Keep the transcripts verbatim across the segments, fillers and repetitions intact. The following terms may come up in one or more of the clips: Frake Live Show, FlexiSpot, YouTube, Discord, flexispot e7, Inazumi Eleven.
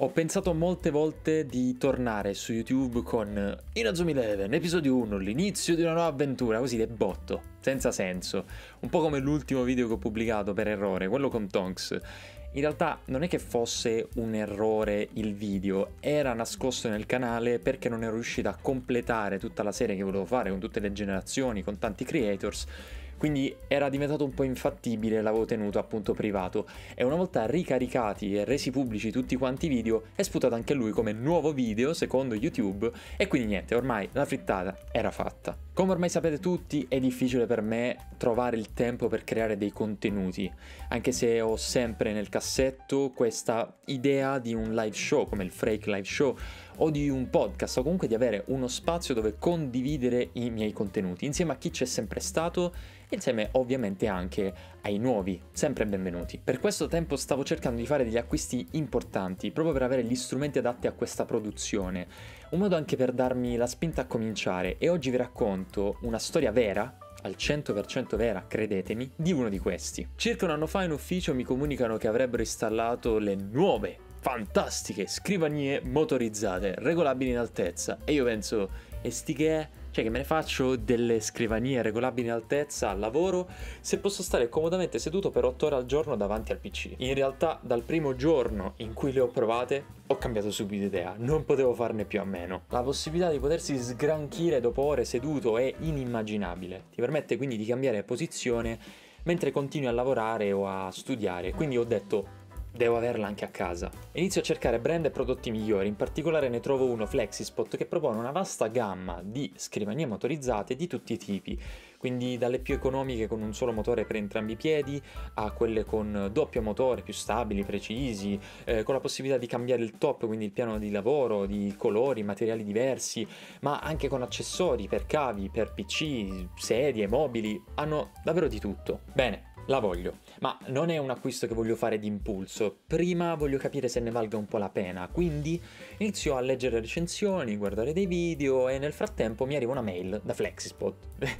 Ho pensato molte volte di tornare su YouTube con Inazumi Eleven, episodio uno, l'inizio di una nuova avventura, così de botto, senza senso. Un po' come l'ultimo video che ho pubblicato per errore, quello con Tonks. In realtà non è che fosse un errore il video, era nascosto nel canale perché non ero riuscito a completare tutta la serie che volevo fare con tutte le generazioni, con tanti creators. Quindi era diventato un po' infattibile, l'avevo tenuto appunto privato, e una volta ricaricati e resi pubblici tutti quanti i video è sputato anche lui come nuovo video secondo YouTube, e quindi niente, ormai la frittata era fatta. Come ormai sapete tutti, è difficile per me trovare il tempo per creare dei contenuti, anche se ho sempre nel cassetto questa idea di un live show come il Frake Live Show o di un podcast, o comunque di avere uno spazio dove condividere i miei contenuti insieme a chi c'è sempre stato, insieme ovviamente anche ai nuovi, sempre benvenuti. Per questo tempo stavo cercando di fare degli acquisti importanti, proprio per avere gli strumenti adatti a questa produzione, un modo anche per darmi la spinta a cominciare, e oggi vi racconto una storia vera, al cento per cento vera, credetemi, di uno di questi. Circa un anno fa in ufficio mi comunicano che avrebbero installato le nuove, fantastiche scrivanie motorizzate, regolabili in altezza, e io penso, e sti che è? Cioè, che me ne faccio delle scrivanie regolabili in altezza al lavoro se posso stare comodamente seduto per otto ore al giorno davanti al P C? In realtà dal primo giorno in cui le ho provate ho cambiato subito idea, non potevo farne più a meno. La possibilità di potersi sgranchire dopo ore seduto è inimmaginabile, ti permette quindi di cambiare posizione mentre continui a lavorare o a studiare, quindi ho detto devo averla anche a casa. Inizio a cercare brand e prodotti migliori, in particolare ne trovo uno, FlexiSpot, che propone una vasta gamma di scrivanie motorizzate di tutti i tipi, quindi dalle più economiche con un solo motore per entrambi i piedi, a quelle con doppio motore, più stabili, precisi, eh, con la possibilità di cambiare il top, quindi il piano di lavoro, di colori, materiali diversi, ma anche con accessori per cavi, per P C, sedie, mobili, hanno davvero di tutto. Bene. La voglio, ma non è un acquisto che voglio fare d'impulso, prima voglio capire se ne valga un po' la pena, quindi inizio a leggere recensioni, guardare dei video, e nel frattempo mi arriva una mail da FlexiSpot.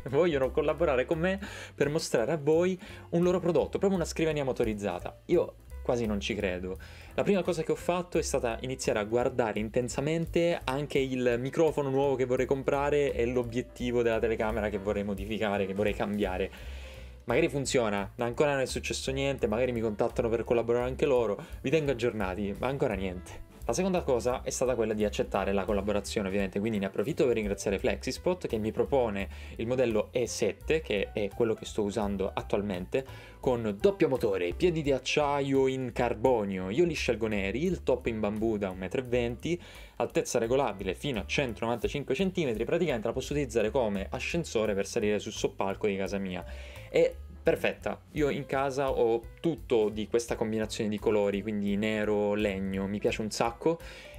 Vogliono collaborare con me per mostrare a voi un loro prodotto, proprio una scrivania motorizzata. Io quasi non ci credo. La prima cosa che ho fatto è stata iniziare a guardare intensamente anche il microfono nuovo che vorrei comprare e l'obiettivo della telecamera che vorrei modificare, che vorrei cambiare. Magari funziona, ancora non è successo niente, magari mi contattano per collaborare anche loro, vi tengo aggiornati, ma ancora niente. La seconda cosa è stata quella di accettare la collaborazione, ovviamente, quindi ne approfitto per ringraziare FlexiSpot che mi propone il modello E sette, che è quello che sto usando attualmente, con doppio motore, piedi di acciaio in carbonio, io li scelgo neri, il top in bambù da un metro e venti, altezza regolabile fino a centonovantacinque centimetri, praticamente la posso utilizzare come ascensore per salire sul soppalco di casa mia. E perfetta, io in casa ho tutto di questa combinazione di colori, quindi nero, legno, mi piace un sacco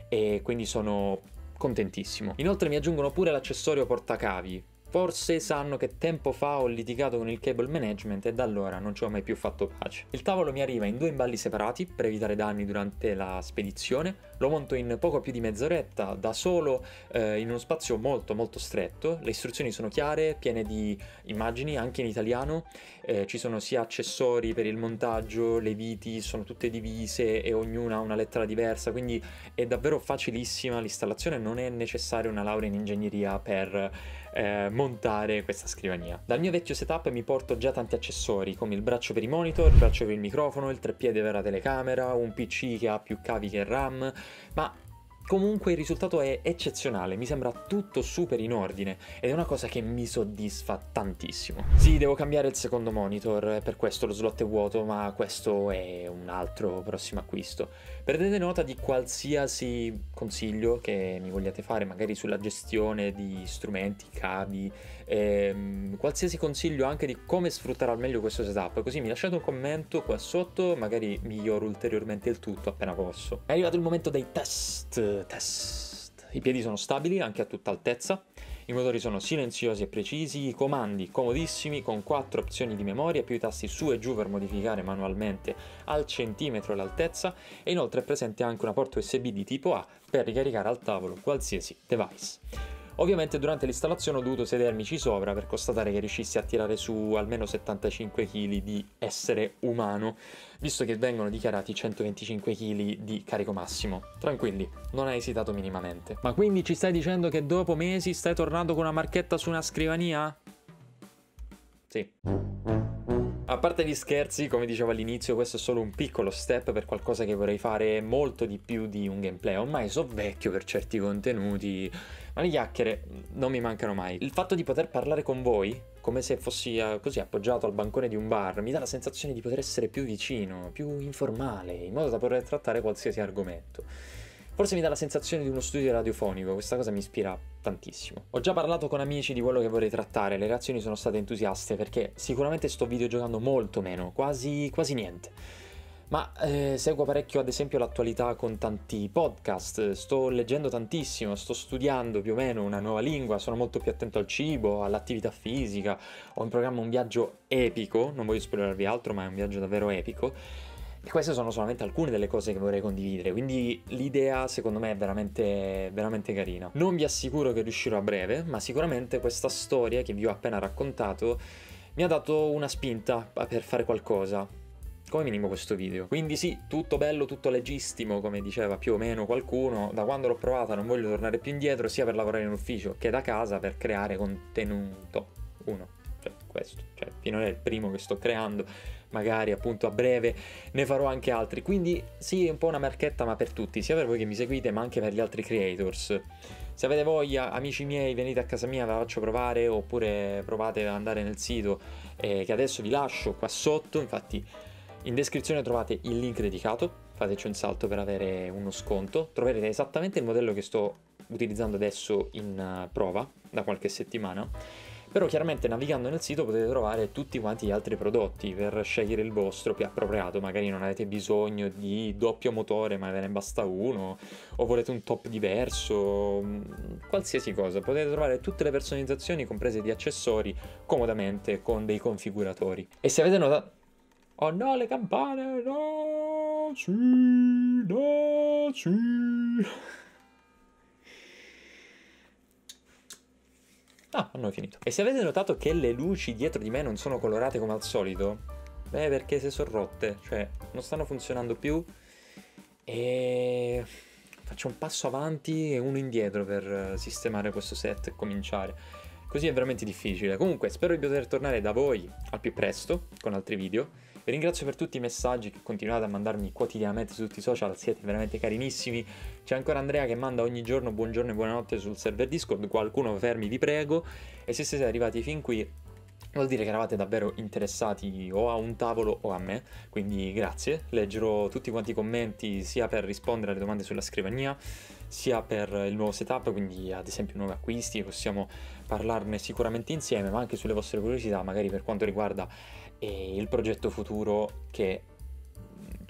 e quindi sono contentissimo. Inoltre mi aggiungono pure l'accessorio portacavi, forse sanno che tempo fa ho litigato con il cable management e da allora non ci ho mai più fatto pace. Il tavolo mi arriva in due imballi separati per evitare danni durante la spedizione, lo monto in poco più di mezz'oretta da solo eh, in uno spazio molto molto stretto, le istruzioni sono chiare, piene di immagini anche in italiano, eh, ci sono sia accessori per il montaggio, le viti sono tutte divise e ognuna ha una lettera diversa, quindi è davvero facilissima l'installazione, non è necessaria una laurea in ingegneria per eh, montare questa scrivania. Dal mio vecchio setup mi porto già tanti accessori come il braccio per i monitor, il braccio per il microfono, il treppiede per la telecamera, un P C che ha più cavi che RAM, ma comunque il risultato è eccezionale, mi sembra tutto super in ordine ed è una cosa che mi soddisfa tantissimo. Sì, devo cambiare il secondo monitor, per questo lo slot è vuoto, ma questo è un altro prossimo acquisto. Prendete nota di qualsiasi consiglio che mi vogliate fare, magari sulla gestione di strumenti, cavi, ehm, qualsiasi consiglio anche di come sfruttare al meglio questo setup, così mi lasciate un commento qua sotto, magari miglioro ulteriormente il tutto appena posso. È arrivato il momento dei test! Test. I piedi sono stabili anche a tutta altezza, i motori sono silenziosi e precisi, i comandi comodissimi con quattro opzioni di memoria più i tasti su e giù per modificare manualmente al centimetro l'altezza, e inoltre è presente anche una porta U S B di tipo A per ricaricare al tavolo qualsiasi device. Ovviamente durante l'installazione ho dovuto sedermici sopra per constatare che riuscissi a tirare su almeno settantacinque chili di essere umano, visto che vengono dichiarati centoventicinque chili di carico massimo. Tranquilli, non ha esitato minimamente. Ma quindi ci stai dicendo che dopo mesi stai tornando con una marchetta su una scrivania? Sì. A parte gli scherzi, come dicevo all'inizio, questo è solo un piccolo step per qualcosa che vorrei fare molto di più di un gameplay. Ormai so vecchio per certi contenuti, ma le chiacchiere non mi mancano mai. Il fatto di poter parlare con voi, come se fossi così appoggiato al bancone di un bar, mi dà la sensazione di poter essere più vicino, più informale, in modo da poter trattare qualsiasi argomento. Forse mi dà la sensazione di uno studio radiofonico, questa cosa mi ispira tantissimo. Ho già parlato con amici di quello che vorrei trattare, le reazioni sono state entusiaste perché sicuramente sto videogiocando molto meno, quasi, quasi niente. Ma eh, seguo parecchio ad esempio l'attualità con tanti podcast, sto leggendo tantissimo, sto studiando più o meno una nuova lingua, sono molto più attento al cibo, all'attività fisica, ho in programma un viaggio epico, non voglio spoilerarvi altro ma è un viaggio davvero epico. E queste sono solamente alcune delle cose che vorrei condividere, quindi l'idea secondo me è veramente, veramente carina. Non vi assicuro che riuscirò a breve, ma sicuramente questa storia che vi ho appena raccontato mi ha dato una spinta per fare qualcosa, come minimo questo video. Quindi sì, tutto bello, tutto leggissimo, come diceva più o meno qualcuno, da quando l'ho provata non voglio tornare più indietro, sia per lavorare in ufficio che da casa per creare contenuto. Uno. Cioè, questo, cioè, fino è il primo che sto creando, magari appunto a breve ne farò anche altri, quindi sì, è un po' una marchetta ma per tutti, sia per voi che mi seguite ma anche per gli altri creators. Se avete voglia, amici miei, venite a casa mia, ve la faccio provare, oppure provate ad andare nel sito eh, che adesso vi lascio qua sotto, infatti in descrizione trovate il link dedicato, fateci un salto per avere uno sconto, troverete esattamente il modello che sto utilizzando adesso in prova da qualche settimana. Però chiaramente navigando nel sito potete trovare tutti quanti gli altri prodotti per scegliere il vostro più appropriato, magari non avete bisogno di doppio motore ma ve ne basta uno, o volete un top diverso, qualsiasi cosa, potete trovare tutte le personalizzazioni comprese di accessori comodamente con dei configuratori. E se avete notato... Oh no, le campane! No! Sì! No! Sì! Ah, hanno finito. E se avete notato che le luci dietro di me non sono colorate come al solito, beh, perché se sono rotte, cioè non stanno funzionando più e faccio un passo avanti e uno indietro per sistemare questo set e cominciare. Così è veramente difficile. Comunque spero di poter tornare da voi al più presto con altri video. Vi ringrazio per tutti i messaggi che continuate a mandarmi quotidianamente su tutti i social, siete veramente carinissimi. C'è ancora Andrea che manda ogni giorno buongiorno e buonanotte sul server Discord, qualcuno fermi vi prego. E se siete arrivati fin qui vuol dire che eravate davvero interessati o a un tavolo o a me, quindi grazie, leggerò tutti quanti i commenti sia per rispondere alle domande sulla scrivania sia per il nuovo setup, quindi ad esempio nuovi acquisti, possiamo parlarne sicuramente insieme, ma anche sulle vostre curiosità magari per quanto riguarda eh, il progetto futuro che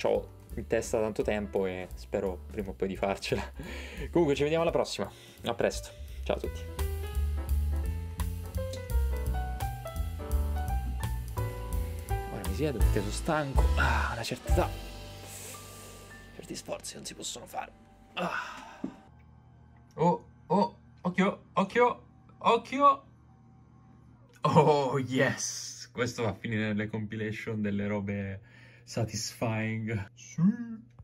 ho in testa da tanto tempo e spero prima o poi di farcela. Comunque ci vediamo alla prossima, a presto, ciao a tutti. Perché sono stanco, ah, una certa età, certi sforzi non si possono fare. Ah. Oh, oh, occhio, occhio, occhio. Oh yes, questo va a finire nelle compilation delle robe satisfying. Sì.